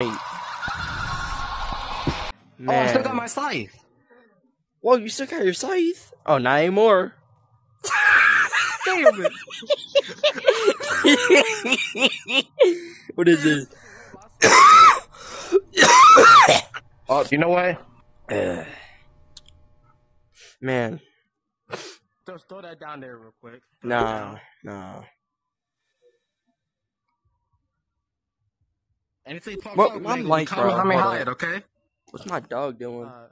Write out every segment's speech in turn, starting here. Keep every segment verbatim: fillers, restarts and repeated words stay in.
Wait. Man. Oh, I still got my scythe. Whoa, you still got your scythe? Oh, not anymore. Damn it. What is this? Oh, you know what? Uh, man. Just throw that down there real quick. No, no. Anything pops what, up, I'm like, bro. Let me hide, okay? What's my dog doing? Uh,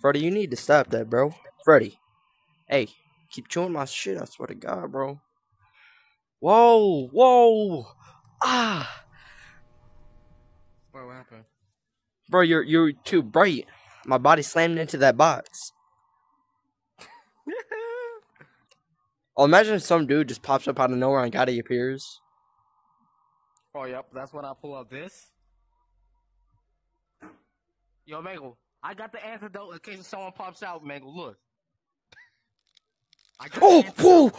Freddy, you need to stop that, bro. Freddy. Hey, keep chewing my shit, I swear to God, bro. Whoa, whoa. Ah. Bro, what happened? Bro, you're, you're too bright. My body slammed into that box. Oh, imagine if some dude just pops up out of nowhere and God appears. Oh, yep, that's when I pull out this. Yo, Mangle, I got the antidote in case someone pops out, Mangle, look. I got oh, whoa!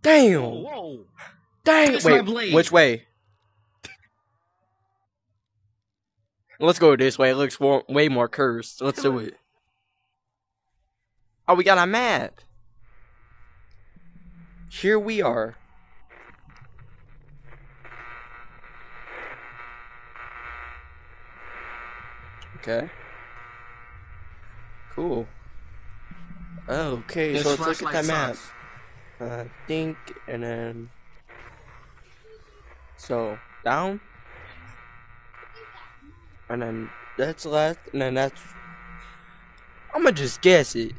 Damn! Whoa! Whoa. Damn! Wait, my blade. Which way? Let's go this way, it looks way more cursed. Let's do it. Oh, we got a map! Here we are. Okay. Cool. Okay, so let's look at that map. I think, and then... So, down. And then that's left, and then that's... I'm gonna just guess it.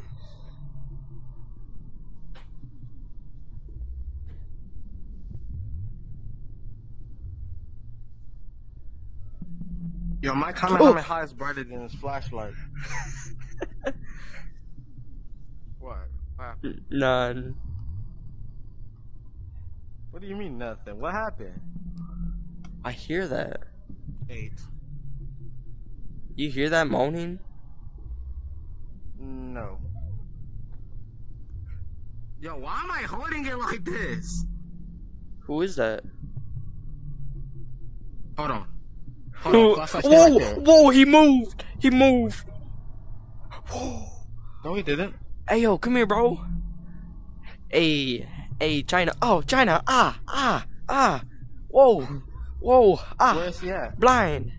Yo, my Kamehameha is brighter than his flashlight. What? What happened? None. What do you mean nothing? What happened? I hear that. Eight. You hear that moaning? No. Yo, why am I holding it like this? Who is that? Hold on. Hold on, whoa, right whoa, he moved! He moved! Whoa. No, he didn't. Hey, yo, come here, bro. Hey, hey, China. Oh, China. Ah, ah, ah. Whoa, whoa, ah. Where's he at? Blind.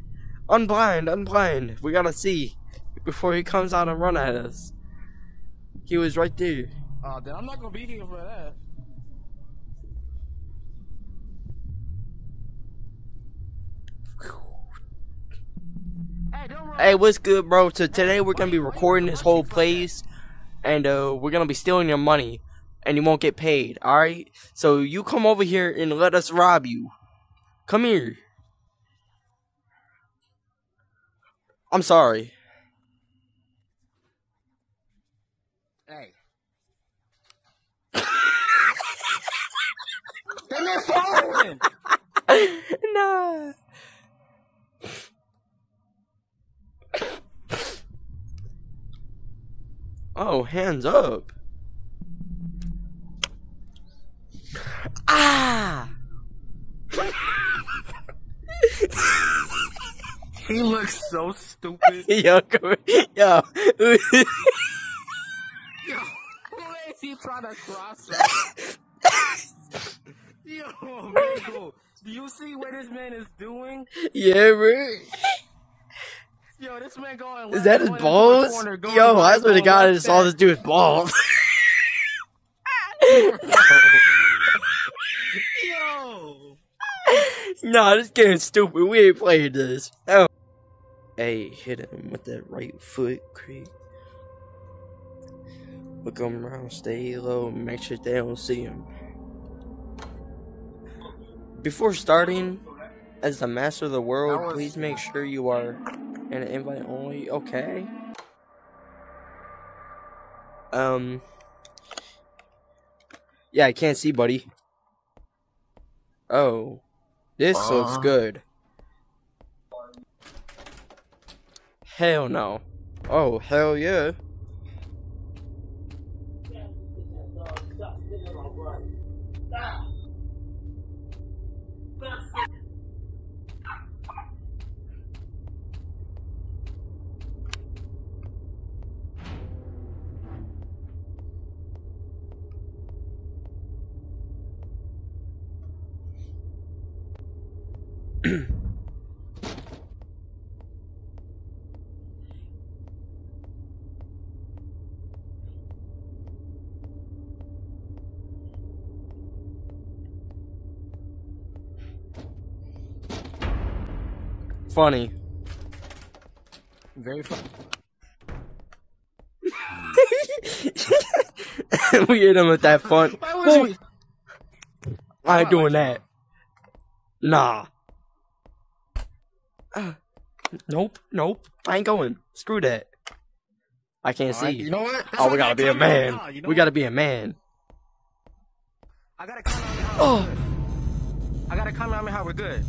Unblind, unblind. We gotta see before he comes out and run at us. He was right there. Oh, uh, then I'm not gonna be here for that. Hey, what's good, bro? So today we're gonna be recording this whole place, and uh, we're gonna be stealing your money, and you won't get paid. All right? So you come over here and let us rob you. Come here. I'm sorry. Hey. Nah. Oh, hands up. Ah! He looks so stupid. Yo, come here. Yo. Yo, who is he trying to cross us? Yo, Mangle, do you see what this man is doing? Yeah, bro. Yo, this man going left, is that his balls? Corner, yo, I swear to God, I just saw this dude's balls. Yo. Nah, this game's stupid. We ain't playing this. Oh. Hey, hit him with that right foot, creep. Look him around, stay low, make sure they don't see him. Before starting, as the master of the world, please make sure you are... And an invite only, okay. Um. Yeah, I can't see, buddy. Oh. This uh. looks good. Hell no. Oh, hell yeah. Funny. Very funny. We hit him with that fun. Why I ain't doing that. Nah. Uh, nope. Nope. I ain't going. Screw that. I can't see. You know what? Oh, we gotta be a man. We gotta be a man. I gotta come out how we're good. I gotta come out how we're good.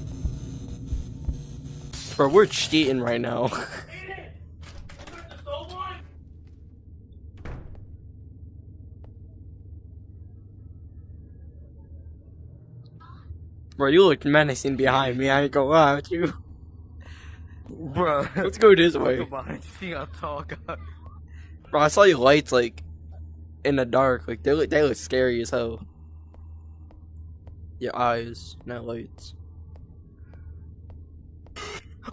Bro, we're cheating right now. Bro, you look menacing behind me. I ain't gonna lie with you. Bro, let's go this way. Bro, I saw your lights like in the dark. Like they look, they look scary as hell. Your eyes, not lights.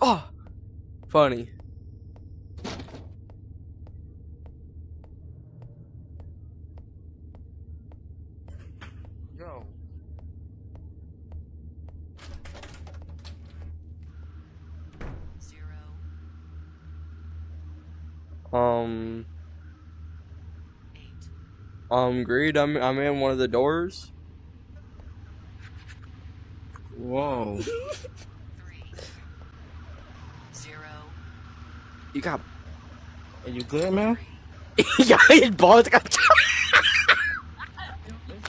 Oh, funny. Yo. Zero. Um. Eight. Um, Greed. I'm I'm in one of the doors. Whoa. You got. Are you good, man? Yeah, his balls got.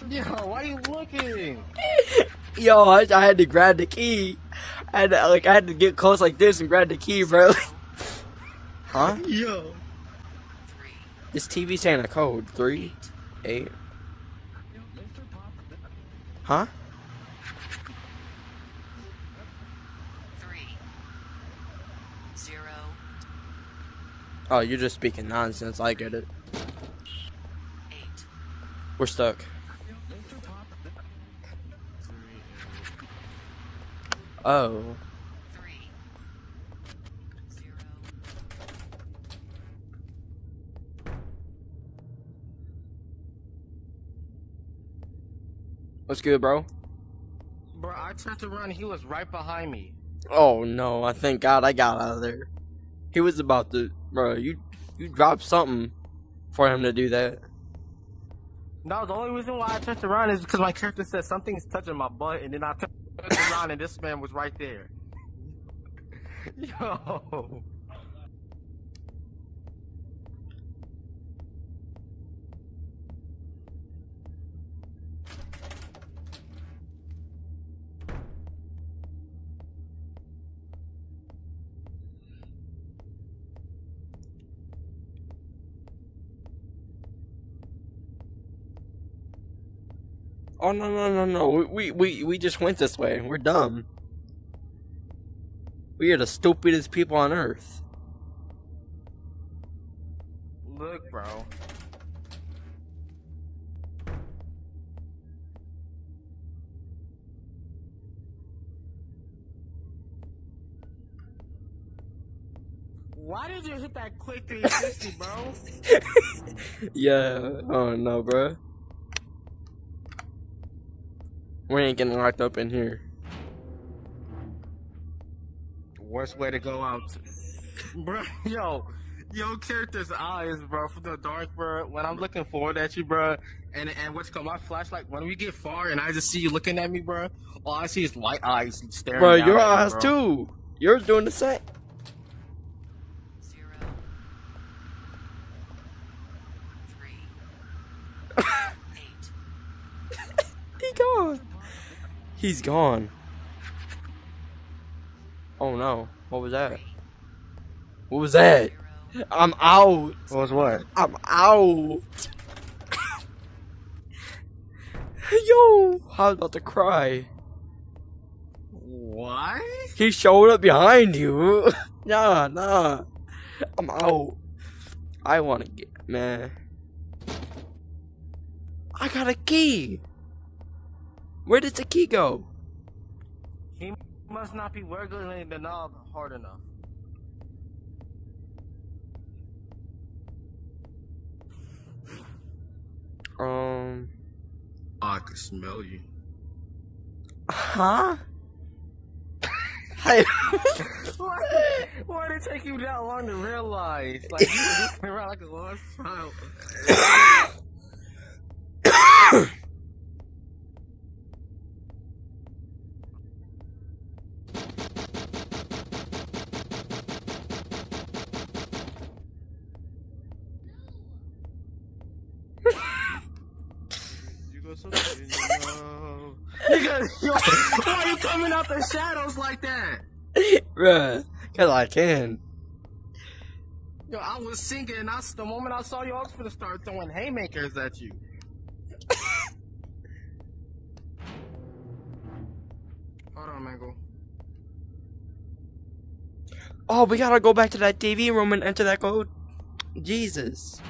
Yo, why are you looking? Yo, I, I had to grab the key. I had to, like I had to get close like this and grab the key, bro. Huh? Yo. This T V saying a code three, eight. Huh? Oh, you're just speaking nonsense. I get it. Eight. We're stuck. Oh. Three. Zero. What's good, bro? Bro, I turned around and he was right behind me. Oh, no. I thank God I got out of there. He was about to... Bro, you you dropped something for him to do that. No, the only reason why I touched around is because my character said something's touching my butt, and then I touched around, and this man was right there. Yo. Oh no no no no! We we we just went this way. We're dumb. We are the stupidest people on earth. Look, bro. Why did you hit that click three sixty, bro? Yeah. Oh no, bro. We ain't getting locked up in here. Worst way to go out. Bro, yo. Yo, character's eyes, bro, from the dark, bro. When I'm looking forward at you, bro, and, and what's called my flashlight, when we get far and I just see you looking at me, bro, all I see is white eyes staring bro, at me, bro. Bro, your eyes, too. Yours doing the same. Zero. Three. Eight. He gone. He's gone. Oh no. What was that? What was that? I'm out. What was what? I'm out. Yo. I was about to cry. What? He showed up behind you. Nah, nah. I'm out. I want to get... Man. I got a key. Where did the key go? He must not be wiggling the knob hard enough. Um. I can smell you. Huh? Hey. Why, why did it take you that long to realize? Like, you were looking around like a lost child. Why are you coming out the shadows like that? Bruh, cause I can. Yo, I was singing and I, the moment I saw you, I was gonna start throwing haymakers at you. Hold on, Mangle. Oh, we gotta go back to that T V room and enter that code. Jesus.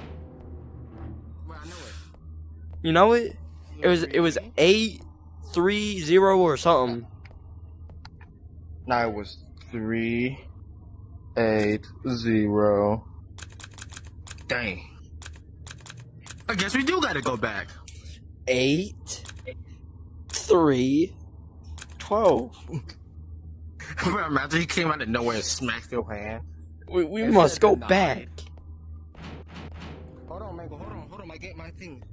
Well, I know it. You know it? It was, it was eight... Three zero or something. No, it was three eight zero. Dang. I guess we do gotta go back. Eight three twelve. Imagine he came out of nowhere and smacked your hand. We, we must go back. Hold on, Mangle. Hold on, hold on. I get my thing.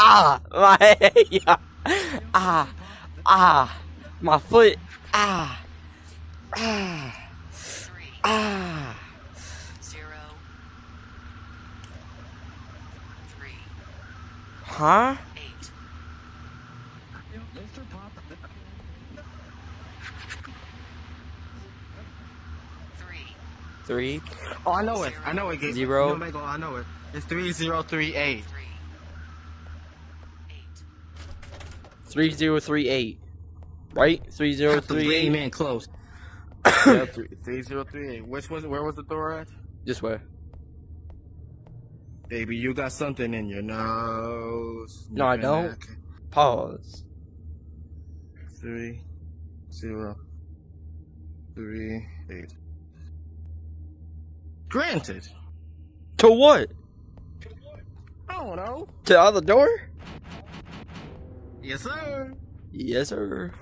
Ah, my yeah. Ah, ah, my foot. Ah, ah, ah. Zero. Three. Huh? Eight. Three. Three. Oh, I know it. I know it. Zero. No, Michael, I know it. It's three zero three eight. Three zero three eight, right? Three zero three eight. Man, close. yeah, three, three zero three eight. Which was? Where was the door at? Just where? Baby, you got something in your nose. No, I don't. Back. Pause. Three zero three eight. Granted. To what? To what? I don't know. To the other door. Yes, sir. Yes, sir.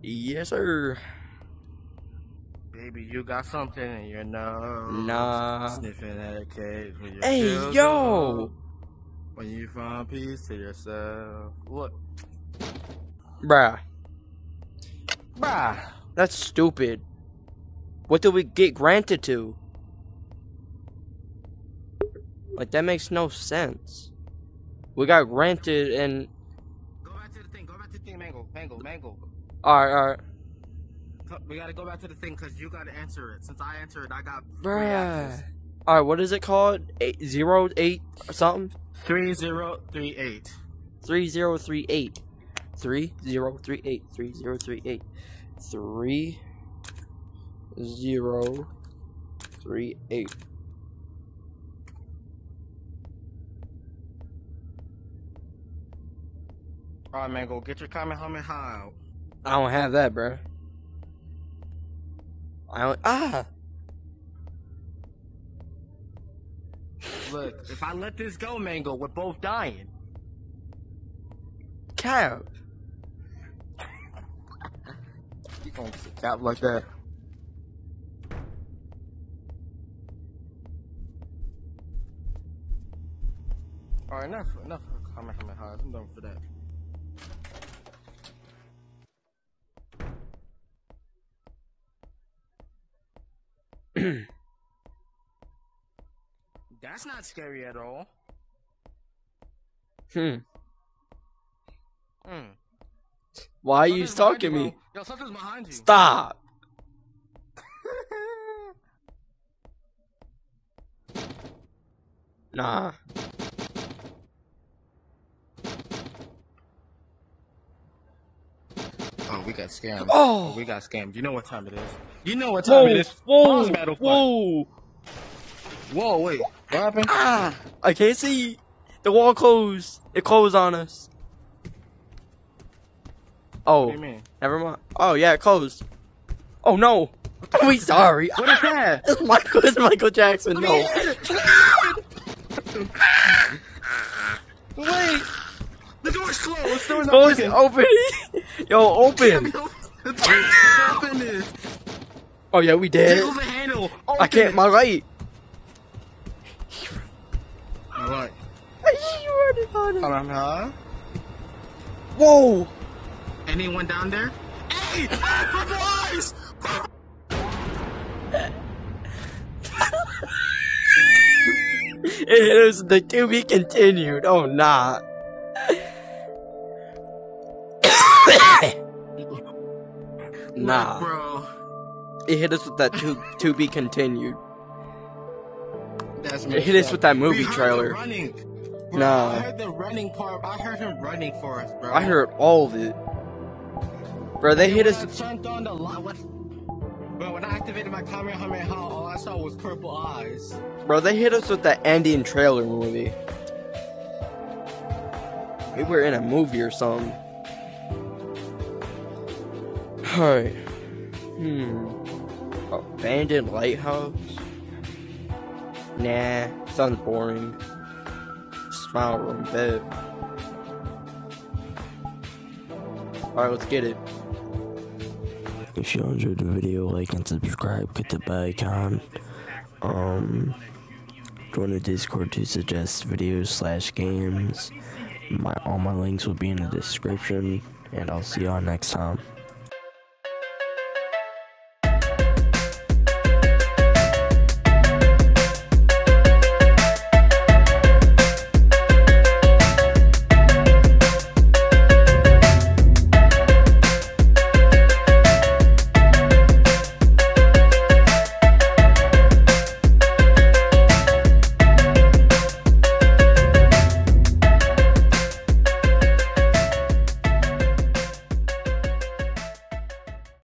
Yes, sir. Baby, you got something in your nose. Nah. Sniffing at a cage when you're hey, children. Yo. When you find peace to yourself. What? Bruh. Bruh. That's stupid. What do we get granted to? Like, that makes no sense. We got granted and... Go back to the thing, go back to the thing, Mangle, Mangle, Mangle. Alright, alright. We gotta go back to the thing, because you gotta answer it. Since I answered it, I got three answers. Alright, what is it called? Eight, zero, eight, or something? Three, zero, three, eight. Three, zero, three, eight. Three, zero, three, eight. Three, zero, three, eight. Three, zero, three, eight. Alright, Mangle, get your Kamehameha out. I don't have that, bro. I don't. Ah! Look, if I let this go, Mangle, we're both dying. Cap. You gonna sit cap like that. Alright, enough, enough of Kamehameha. I'm done for that. That's not scary at all. Hmm. Hmm. Why are you stalking me? Yo, something's behind you. Stop. Nah. time we got scammed. Oh, we got scammed. You know what time it is? You know what time whoa, it is? Whoa! Battle whoa! Fight. Whoa! Wait, what happened? Ah! I can't see. The wall closed. It closed on us. Oh, what do you mean? Never mind. Oh yeah, it closed. Oh no! We sorry. What is that? It's Michael. It's Michael Jackson. No. Wait. The door's closed. The door's not open. Yo, open. Open this. Oh yeah, we did. Deal the handle. Open I can't. It. My right. My right. You running on it? Uh huh. Whoa. Anyone down there? Hey! Hey, boys! It is the to be continued. Oh nah. Nah, bro. It hit us with that to to be continued. That's it hit us with that movie trailer. Bro, nah. I heard the running part. I heard him running for us, bro. I heard all of it. Bro, they and hit us. Turned on the light. Bro, when I activated my Kamehameha, all I saw was purple eyes. Bro, they hit us with that Indian trailer movie. We were in a movie or something. Alright. Hmm. Abandoned Lighthouse? Nah, sounds boring. Smile room bed. Alright, let's get it. If you enjoyed the video, like and subscribe, hit the bell icon. Um, join the Discord to suggest videos slash games. My all my links will be in the description, and I'll see y'all next time.